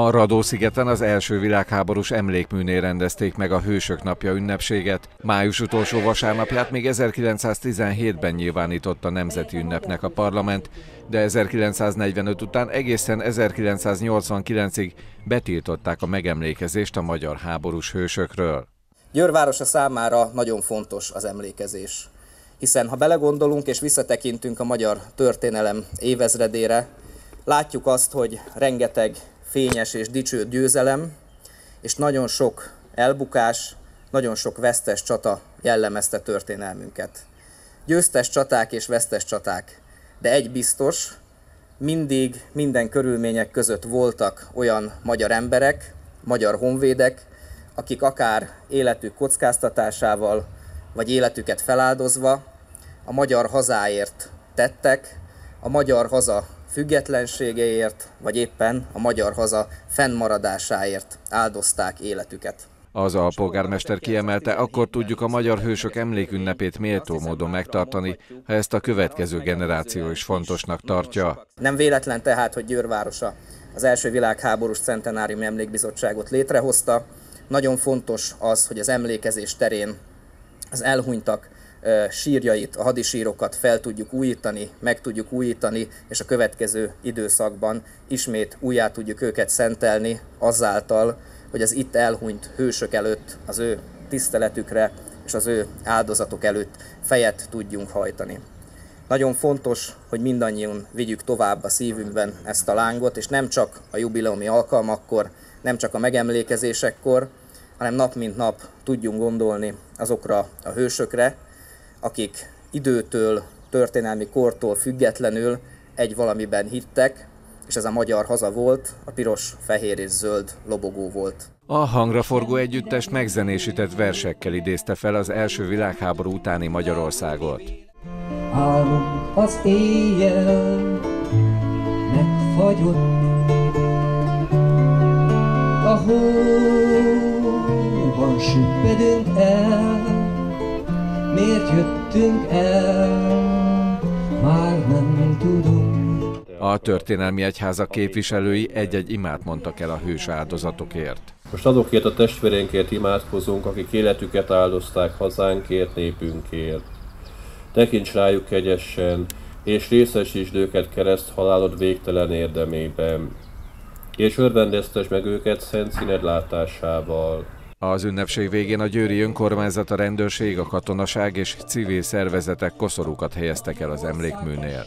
A Radó-szigeten az első világháborús emlékműnél rendezték meg a Hősök Napja ünnepséget. Május utolsó vasárnapját még 1917-ben nyilvánította nemzeti ünnepnek a parlament, de 1945 után egészen 1989-ig betiltották a megemlékezést a magyar háborús hősökről. Győr városa számára nagyon fontos az emlékezés, hiszen ha belegondolunk és visszatekintünk a magyar történelem évezredére, látjuk azt, hogy rengeteg fényes és dicső győzelem, és nagyon sok elbukás, nagyon sok vesztes csata jellemezte történelmünket. Győztes csaták és vesztes csaták, de egy biztos, mindig minden körülmények között voltak olyan magyar emberek, magyar honvédek, akik akár életük kockáztatásával, vagy életüket feláldozva a magyar hazáért tettek, a magyar haza függetlenségeért, vagy éppen a magyar haza fennmaradásáért áldozták életüket. Az alpolgármester kiemelte, akkor tudjuk a magyar hősök emlékünnepét méltó módon megtartani, ha ezt a következő generáció is fontosnak tartja. Nem véletlen tehát, hogy Győr városa az első világháborús centenáriumi emlékbizottságot létrehozta. Nagyon fontos az, hogy az emlékezés terén az elhunytak sírjait, a hadisírokat fel tudjuk újítani, meg tudjuk újítani, és a következő időszakban ismét újjá tudjuk őket szentelni azáltal, hogy az itt elhunyt hősök előtt, az ő tiszteletükre és az ő áldozatok előtt fejet tudjunk hajtani. Nagyon fontos, hogy mindannyian vigyük tovább a szívünkben ezt a lángot, és nem csak a jubileumi alkalmakkor, nem csak a megemlékezésekkor, hanem nap mint nap tudjunk gondolni azokra a hősökre, akik időtől, történelmi kortól függetlenül egy valamiben hittek, és ez a magyar haza volt, a piros, fehér és zöld lobogó volt. A Hangraforgó együttes megzenésített versekkel idézte fel az első világháború utáni Magyarországot. Álmunk az éjjel megfagyott, a hóban süppedünk el, miért jöttünk el, már nem tudunk. A történelmi egyházak képviselői egy-egy imát mondtak el a hős áldozatokért. Most azokért a testvéreinkért imádkozunk, akik életüket áldozták hazánkért, népünkért. Tekints rájuk kegyesen, és részesítsd őket kereszt halálod végtelen érdemében, és örvendeztesd meg őket szent színed látásával. Az ünnepség végén a győri önkormányzat, a rendőrség, a katonaság és civil szervezetek koszorúkat helyeztek el az emlékműnél.